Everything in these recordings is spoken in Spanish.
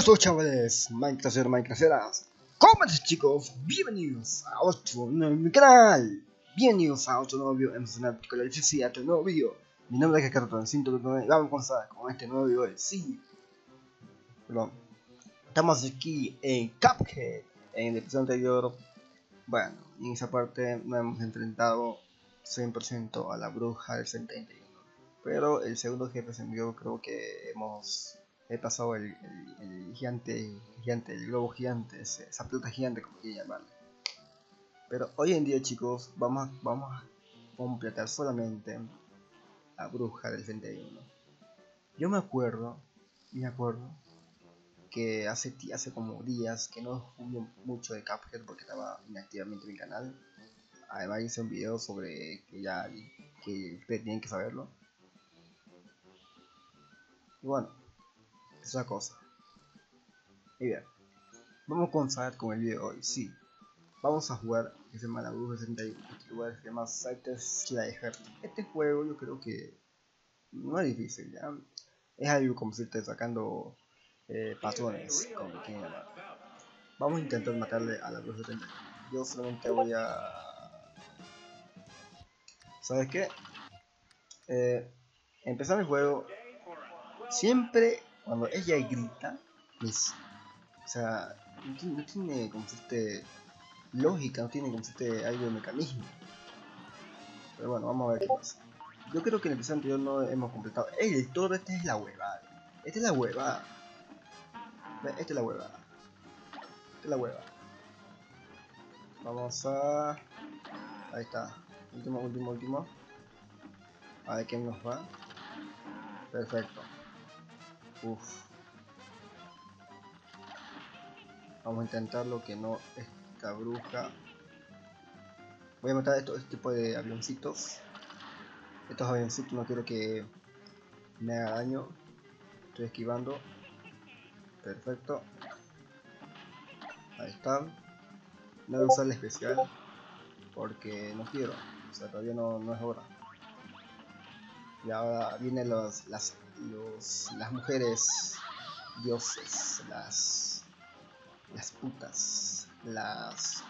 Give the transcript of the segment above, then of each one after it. Hola a todos, chavales, Minecrafteros, Minecrafteras. ¿Cómo están, chicos? Bienvenidos a otro nuevo en mi canal. Bienvenidos a otro nuevo video emocional, particular y sí, a otro nuevo video. Mi nombre es Cartón, siento que vamos a comenzar con este nuevo video. Sí, perdón. Estamos aquí en Cuphead. En el episodio anterior, bueno, en esa parte nos hemos enfrentado 100% a la bruja del 71. Pero el segundo jefe se envió, creo que hemos... He pasado el gigante, el globo gigante, esa pelota gigante, como quieran llamarlo. Pero hoy en día, chicos, vamos a completar solamente la bruja del 71. Yo me acuerdo que hace como días que no jugué mucho de Cuphead porque estaba inactivamente en mi canal. Además hice un video sobre que ustedes tienen que saberlo. Y bueno, esa cosa. Y bien, vamos a comenzar con el video de hoy. Sí, vamos a jugar que se llama la bruja 61. Este lugar se llama Scythe Slider. Este juego yo creo que no es difícil, ya. Es algo como si esté sacando patrones, como quien llama. Vamos a intentar matarle a la bruja 71. Yo solamente voy a... ¿Sabes qué? Empezar el juego. Siempre cuando ella grita, pues, o sea, no tiene como este lógica, no tiene como este algo de mecanismo. Pero bueno, vamos a ver qué pasa. Yo creo que en el episodio anterior no hemos completado. El toro, esta es la huevada. Esta es la huevada. Esta es la huevada. Esta es la huevada. Vamos a... Ahí está. Último. A ver qué nos va. Perfecto. Uff, vamos a intentar lo que no esta bruja. Voy a matar este tipo de avioncitos. Estos avioncitos no quiero que me haga daño. Estoy esquivando. Perfecto. Ahí está. No voy a usar la especial porque no quiero. O sea, todavía no es hora. Y ahora vienen las mujeres dioses, las putas, las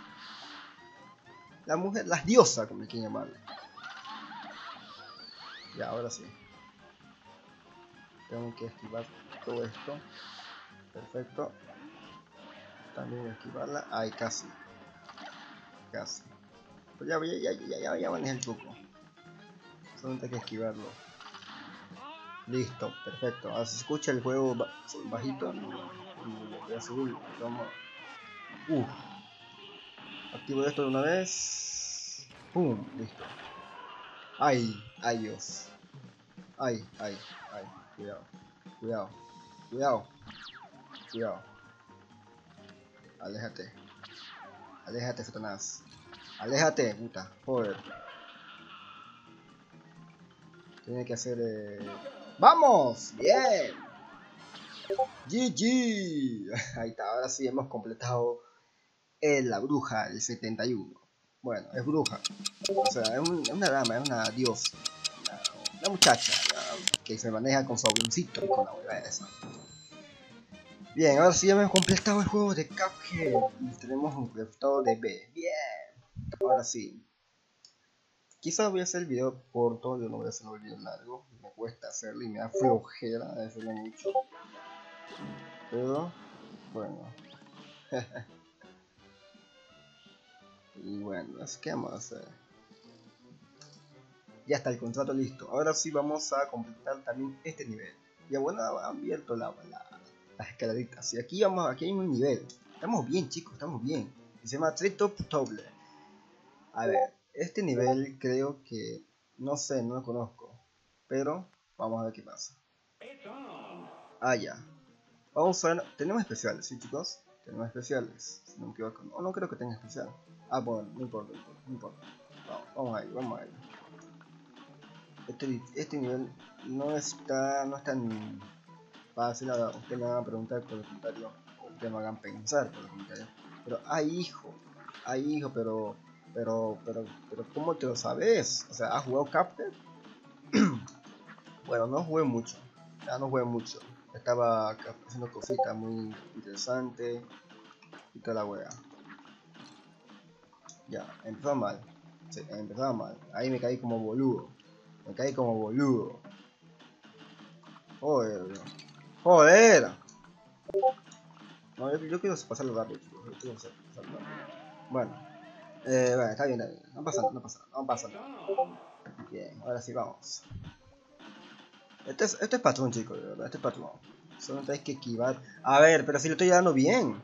diosas, como le quieren llamarle. Ya, ahora sí. Tengo que esquivar todo esto. Perfecto. También esquivarla. Ay, casi. Casi. Pues ya maneja el truco. Solamente hay que esquivarlo. Listo, perfecto. Ahora se escucha el juego bajito. Voy a subirlo. Vamos. Activo esto de una vez. ¡Pum! Listo. ¡Ay! ¡Ay, Dios! ¡Ay! ¡Ay! ¡Ay! Cuidado. Cuidado. Cuidado. Cuidado. Aléjate. Aléjate, Satanás. Aléjate, puta. Joder. Tiene que hacer... ¡Vamos! ¡Bien! ¡GG! Ahí está, ahora sí hemos completado la bruja del 71. Bueno, es bruja. O sea, es una dama, es una diosa. Una muchacha, ¿verdad? Que se maneja con su avioncito, con la hueva esa. Bien, ahora sí hemos completado el juego de Cuphead. Y tenemos un completado de B. ¡Bien! Ahora sí. Quizás voy a hacer el video corto, yo no voy a hacer el video largo, me cuesta hacerlo y me da flojera de hacerlo mucho. Pero, bueno. Y bueno, así que vamos a hacer. Ya está el contrato listo, ahora sí vamos a completar también este nivel. Ya bueno, han abierto las escaladitas y aquí vamos, aquí hay un nivel. Estamos bien, chicos, estamos bien. Se llama Tree Top Tower. A ver. Este nivel creo que, no sé, no lo conozco, pero vamos a ver qué pasa. Ah, ya. Vamos a ver, tenemos especiales, ¿sí, chicos? Tenemos especiales, si no me equivoco. No, no creo que tenga especial. Ah, bueno, no importa. Vamos a ir. Este nivel no es tan fácil. Ahora usted me hagan preguntar por el comentario, ustedes me hagan pensar por el comentario. Pero, ay hijo, pero ¿cómo te lo sabes? O sea, ¿has jugado Cuphead? Bueno, no jugué mucho. estaba haciendo cositas muy interesantes y toda la wea. Ya, empezó mal. Sí, empezaba mal. Ahí me caí como boludo. Joder, bro. No, yo quiero pasarlo rápido, chicos. Bueno, está bien, No pasa nada. Bien, ahora sí, vamos. Este es patrón, chicos, de verdad. Solo tenéis que esquivar. A ver, pero si lo estoy dando bien.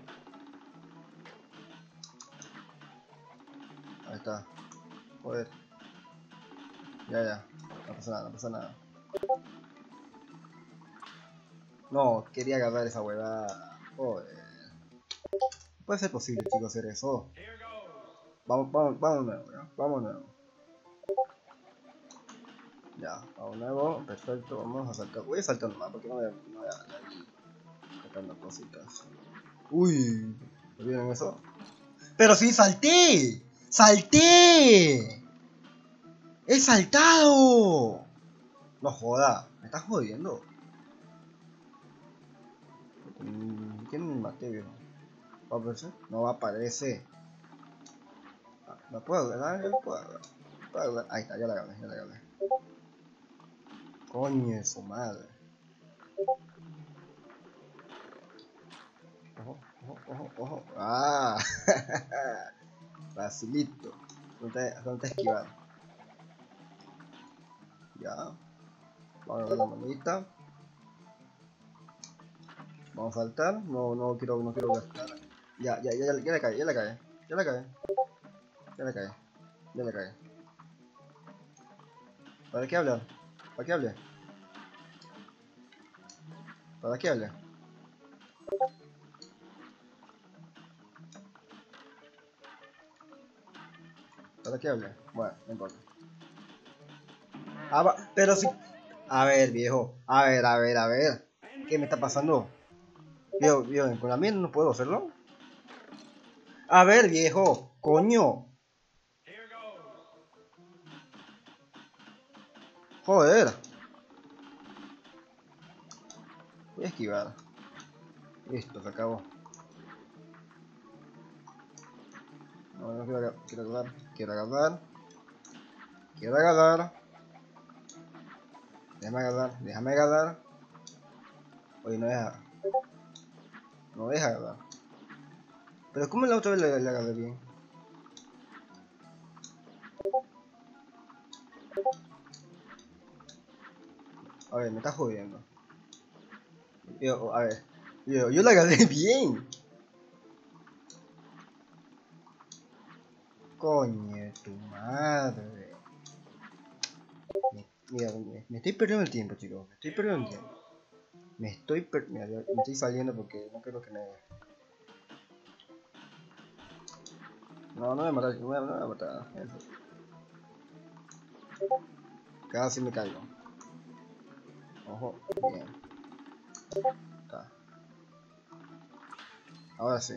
Ahí está. Joder. Ya. No pasa nada. No, quería agarrar esa huevada. Joder. Puede ser posible, chicos, hacer eso. Vamos nuevo. Ya, vamos nuevo, perfecto, vamos a saltar. Voy a saltar nomás porque no voy a sacando cositas. Uy, ¿me vieron eso? ¡Pero sí, salté! ¡Salté! ¡He saltado! No joda, me estás jodiendo. ¿Quién me maté, viejo? ¿Va a aparecer? No aparece. ¿La puedo agarrar? Ahí está, ya la agarré. Coño de su madre. Ojo. Ah, facilito. No te esquivar. Ya. Vamos a ver la manita. Vamos a saltar. No quiero gastar. Ya la cagué. ¿Para qué hablar? Bueno, no importa. Pero si... A ver, viejo. A ver. ¿Qué me está pasando? Viejo, con la mía no puedo hacerlo. A ver, viejo. Coño. Joder. Voy a esquivar. Listo, se acabó. No quiero agarrar. Déjame agarrar. Oye, no deja agarrar. Pero como la otra vez le agarré bien. A ver, me estás jodiendo. Yo la agarré bien. Coño, tu madre. Mira, me estoy perdiendo el tiempo, chicos. Me estoy saliendo porque no creo que me... No me voy a matar. Casi me caigo. Ojo, bien. Está. Ahora sí.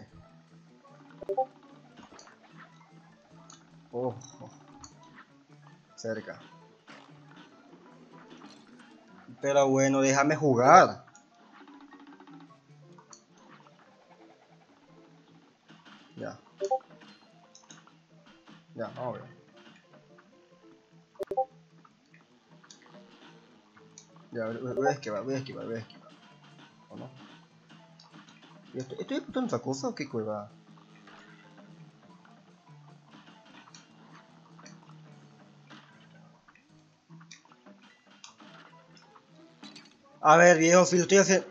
Ojo. Cerca. Pero bueno, déjame jugar. Ya, ahora. Ya, voy a esquivar. ¿O no? ¿Estoy apuntando otra cosa o qué cueva? A ver, viejo, si lo estoy haciendo...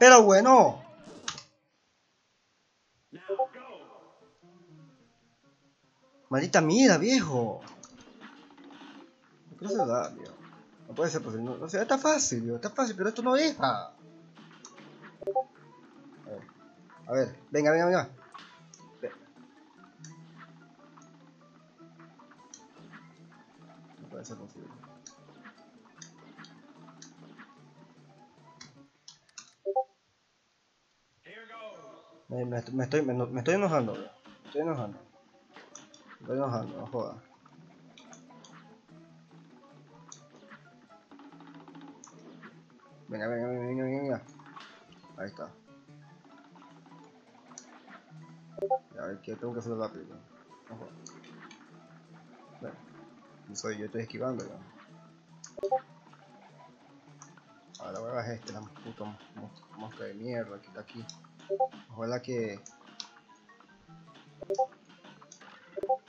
Pero bueno. Maldita mierda, viejo. No se da, viejo. No puede ser posible. No, o sea, está fácil, viejo. Está fácil, pero esto no deja. A ver. Venga. No puede ser posible. Me estoy enojando, no joda. Venga. Ahí está. A ver, que tengo que hacerlo rápido. Ojo. Bueno, yo estoy esquivando ya. Ahora voy a bajar la puta mosca de mierda que está aquí. Ojalá que...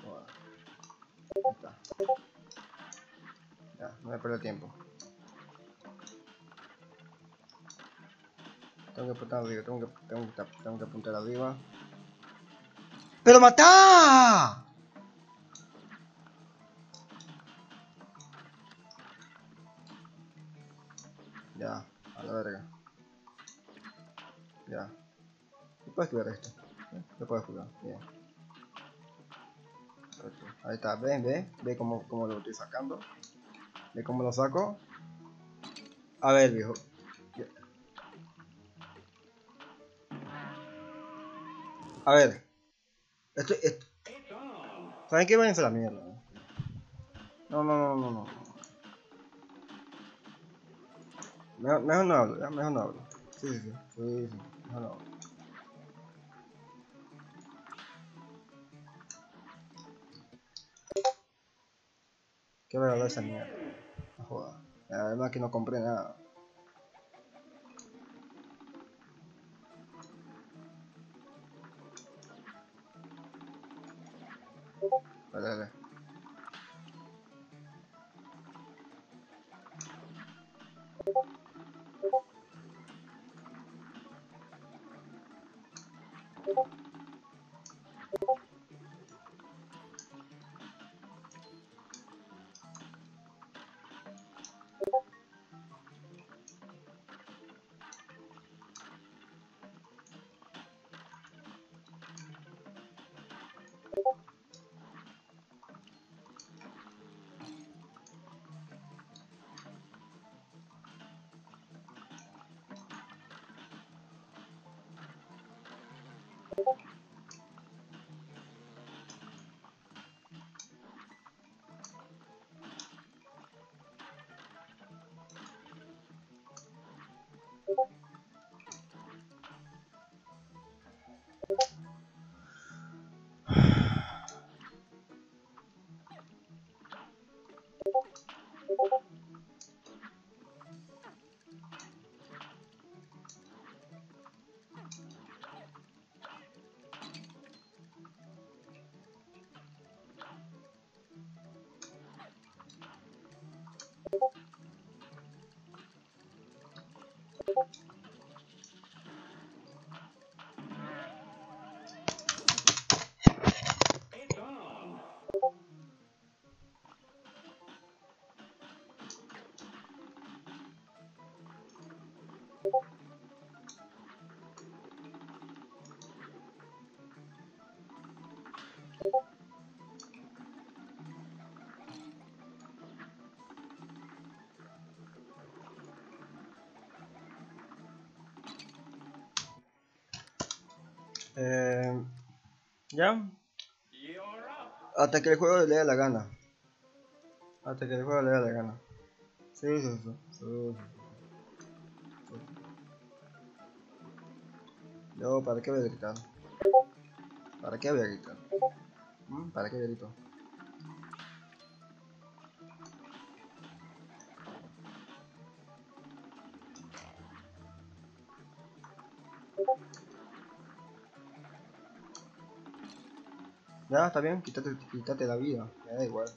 Bueno, ahí está. Ya, no voy a perder tiempo. Tengo que apuntar arriba, tengo que apuntar arriba. ¡Pero matá! Ya, a la verga. Ya. ¿Y puedes jugar esto? Lo puedes jugar, bien. Ahí está, ve cómo lo estoy sacando. Ve cómo lo saco. A ver, viejo. A ver. Esto. ¿Saben qué? Váyanse a la mierda. No. Mejor no hablo, ya, mejor no hablo. Sí, mejor no hablo. ¿Qué me regaló esa mierda? No joda. Además que no compré nada. Vale. Ya. Hasta que el juego le dé la gana. Sí. Yo, ¿para qué voy a gritar? ¿Para qué grito? Ya, está bien, quítate la vida, me da igual.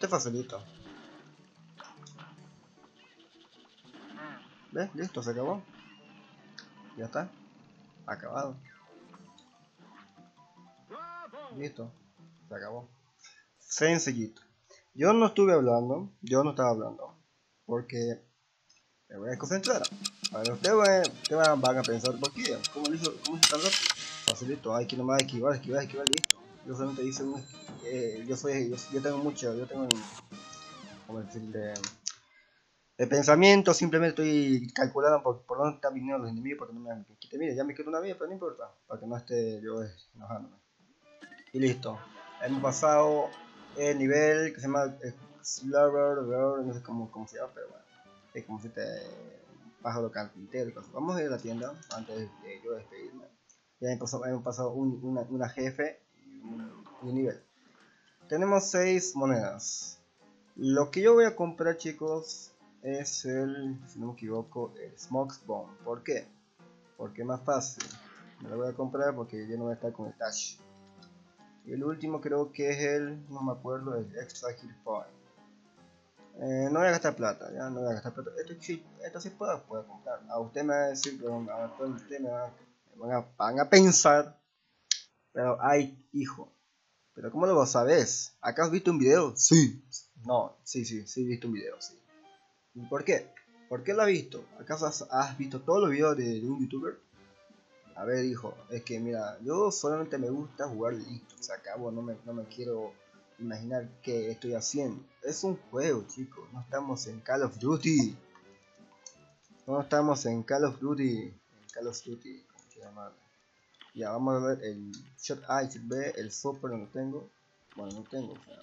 Este es facilito. ¿Ves? Listo, se acabó. Ya está. Acabado. Listo. Se acabó. Sencillito. Yo no estuve hablando. Yo no estaba hablando. Porque me voy a concentrar. Ahora ustedes van a pensar por qué. ¿Cómo lo hizo? ¿Cómo se tardó? Facilito. Hay que nomás esquivar, esquivar, esquivar. Listo. Yo solamente hice un... yo tengo mucho. Yo tengo... ¿Cómo decir? De pensamiento, simplemente estoy calculando por dónde están viniendo los enemigos para que no me quiten. Mira, ya me quito una vida, pero no importa, para que no esté yo enojándome. Y listo, hemos pasado el nivel que se llama Slurber, no sé cómo se llama, pero bueno, es como si este pájaro carpintero. Vamos a ir a la tienda antes de yo despedirme. Ya hemos pasado una jefe y un nivel. Tenemos 6 monedas. Lo que yo voy a comprar, chicos, es el, si no me equivoco, el Smoke Bomb. ¿Por qué? Porque es más fácil. Me lo voy a comprar porque yo no voy a estar con el dash. Y el último creo que es el, no me acuerdo, el Extra Heal Point. No voy a gastar plata, ya no voy a gastar plata. Esto sí puedo comprar. A usted me va a decir, pero a usted me van a pensar. Pero ay, hijo. Pero ¿cómo lo sabes? ¿Acá has visto un video? Sí. No, sí, he visto un video, sí. ¿Por qué? ¿Por qué lo has visto? ¿Acaso has visto todos los videos de un youtuber? A ver, hijo, es que mira, yo solamente me gusta jugar listo, se acabó, no me quiero imaginar qué estoy haciendo. Es un juego, chicos, no estamos en Call of Duty. No estamos en Call of Duty. En Call of Duty, ¿cómo se llama? Ya, vamos a ver el Shot A y Shot B, el Super no lo tengo. Bueno, no tengo, o sea,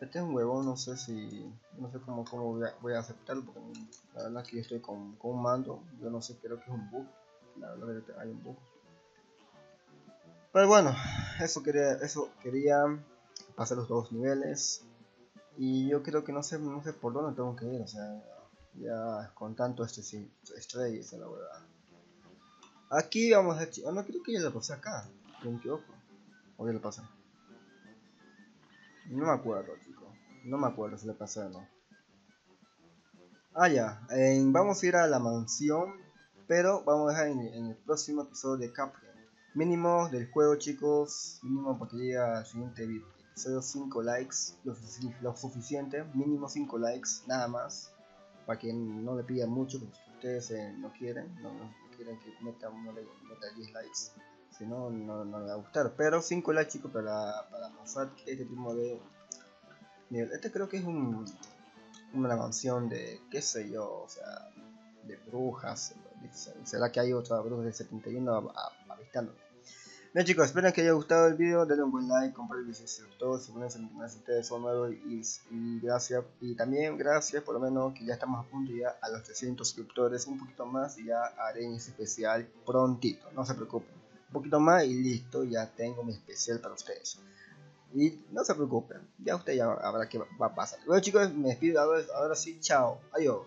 este es un huevón, no sé cómo voy a aceptarlo, porque la verdad es que yo estoy con un mando, yo no sé, creo que es un bug, la verdad es que hay un bug. Pero bueno, eso quería pasar los 2 niveles, y yo creo que no sé por dónde tengo que ir, o sea, ya con tanto estrellas en la verdad. Aquí vamos a... no, creo que ya la pasé acá, no me equivoco, o ya la pasé. No me acuerdo, chicos. No me acuerdo si le pasé o no. Ah, ya. Vamos a ir a la mansión. Pero vamos a dejar en el próximo episodio de Cuphead. Mínimo del juego, chicos. Mínimo para que llegue al siguiente video. Episodio 5 likes. Lo suficiente. Mínimo 5 likes. Nada más. Para que no le pidan mucho. Porque ustedes no quieren. No quieren que meta 10 likes. Si no, no le va a gustar. Pero 5 likes, chicos, para pasar este tipo de nivel. Este creo que es una mansión de, qué sé yo, o sea, de brujas. ¿Será que hay otra bruja del 71 avistándome? Bien, chicos, espero que haya gustado el video. Denle un buen like, compartir el video si gustó. Suscríbanse al canal si ustedes son nuevos. Y gracias. Y también gracias, por lo menos, que ya estamos a punto ya a los 300 suscriptores. Un poquito más y ya haré ese especial prontito. No se preocupen. Un poquito más y listo, ya tengo mi especial para ustedes. Y no se preocupen, ya ustedes ya habrá que va a pasar. Bueno, chicos, me despido ahora sí, chao, adiós.